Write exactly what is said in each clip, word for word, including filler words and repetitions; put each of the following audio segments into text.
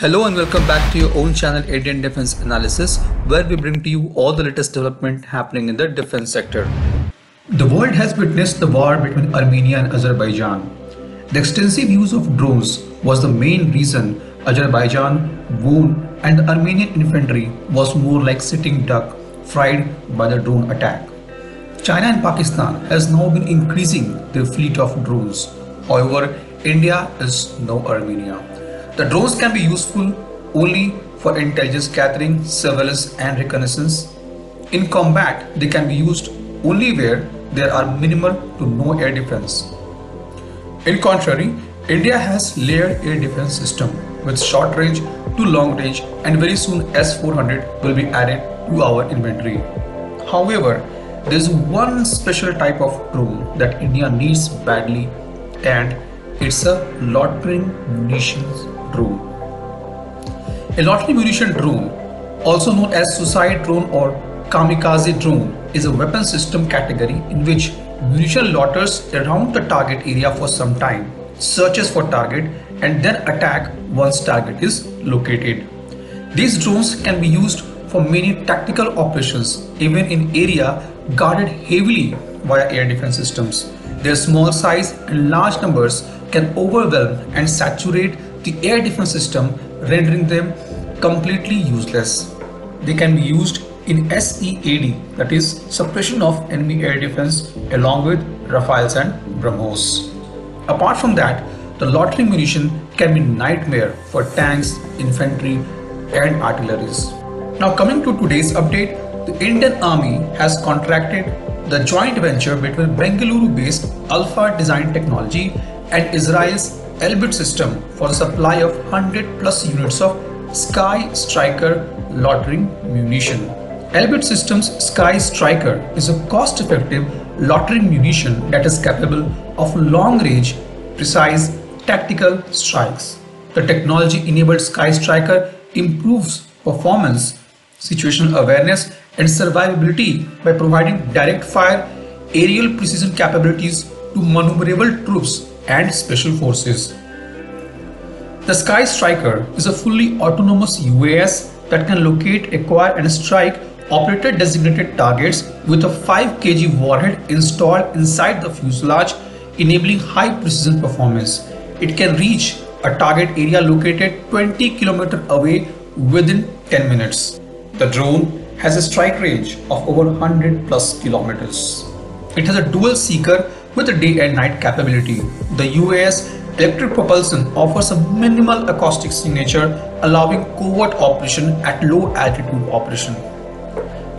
Hello and welcome back to your own channel Indian Defense Analysis, where we bring to you all the latest development happening in the defense sector. The world has witnessed the war between Armenia and Azerbaijan. The extensive use of drones was the main reason Azerbaijan won, and the Armenian infantry was more like sitting duck fried by the drone attack. China and Pakistan has now been increasing their fleet of drones. However, India is no Armenia. The drones can be useful only for intelligence gathering, surveillance and reconnaissance. In combat, they can be used only where there are minimal to no air defense. In contrary, India has layered air defense system with short range to long range, and very soon S four hundred will be added to our inventory. However, there is one special type of drone that India needs badly, and it's a loitering munitions drone. A loitering munition drone, also known as suicide drone or kamikaze drone, is a weapon system category in which munition loiters around the target area for some time, searches for target and then attack once target is located. These drones can be used for many tactical operations even in area guarded heavily via air defense systems. Their small size and large numbers can overwhelm and saturate the air defense system, rendering them completely useless. They can be used in S E A D, that is suppression of enemy air defense, along with Rafales and BrahMos. Apart from that, the loitering munition can be a nightmare for tanks, infantry and artilleries. Now coming to today's update, the Indian Army has contracted the joint venture between Bengaluru based Alpha Design Technology and Israel's Elbit Systems for the supply of one hundred plus units of Sky Striker loitering munition. Elbit Systems Sky Striker is a cost-effective loitering munition that is capable of long-range, precise, tactical strikes. The technology-enabled Sky Striker improves performance, situational awareness and survivability by providing direct fire, aerial precision capabilities to maneuverable troops and special forces. The Sky Striker is a fully autonomous U A S that can locate, acquire and strike operator-designated targets with a five kilogram warhead installed inside the fuselage, enabling high precision performance. It can reach a target area located twenty kilometers away within ten minutes. The drone has a strike range of over one hundred plus kilometers. It has a dual seeker with a day and night capability. The U A S electric propulsion offers a minimal acoustic signature, allowing covert operation at low altitude operation.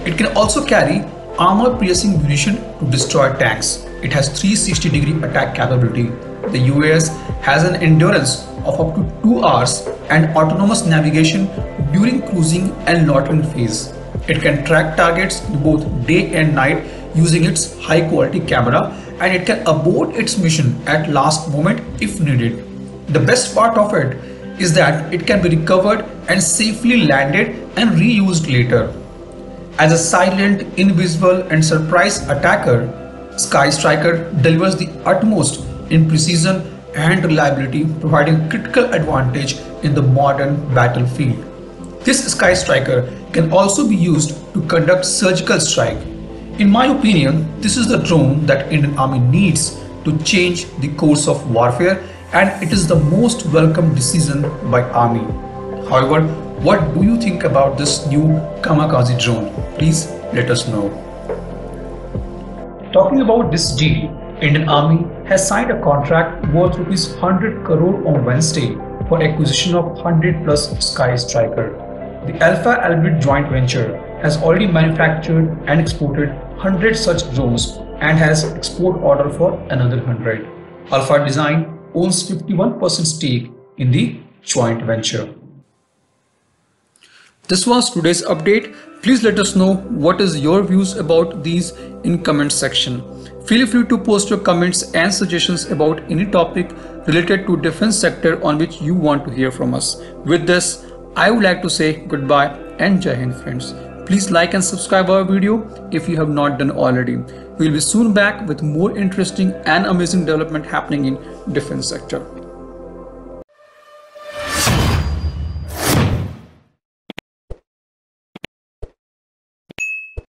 It can also carry armor piercing munition to destroy tanks. It has three hundred sixty degree attack capability. The U A S has an endurance of up to two hours and autonomous navigation during cruising and loitering phase. It can track targets both day and night using its high quality camera, and it can abort its mission at last moment if needed. The best part of it is that it can be recovered and safely landed and reused later. As a silent, invisible and surprise attacker, Sky Striker delivers the utmost in precision and reliability, providing critical advantage in the modern battlefield. This Sky Striker can also be used to conduct surgical strike. In my opinion, this is the drone that Indian Army needs to change the course of warfare, and it is the most welcome decision by Army. However, what do you think about this new kamikaze drone? Please let us know. Talking about this deal, Indian Army has signed a contract worth rupees one hundred crore on Wednesday for acquisition of one hundred plus Sky Striker. The Alpha Elbit joint venture has already manufactured and exported one hundred such drones and has export order for another one hundred. Alpha Design owns fifty-one percent stake in the joint venture. This was today's update. Please let us know what is your views about these in comment section. Feel free to post your comments and suggestions about any topic related to defense sector on which you want to hear from us. With this, I would like to say goodbye and Jai Hind friends. Please like and subscribe our video if you have not done already. We will be soon back with more interesting and amazing development happening in defense sector.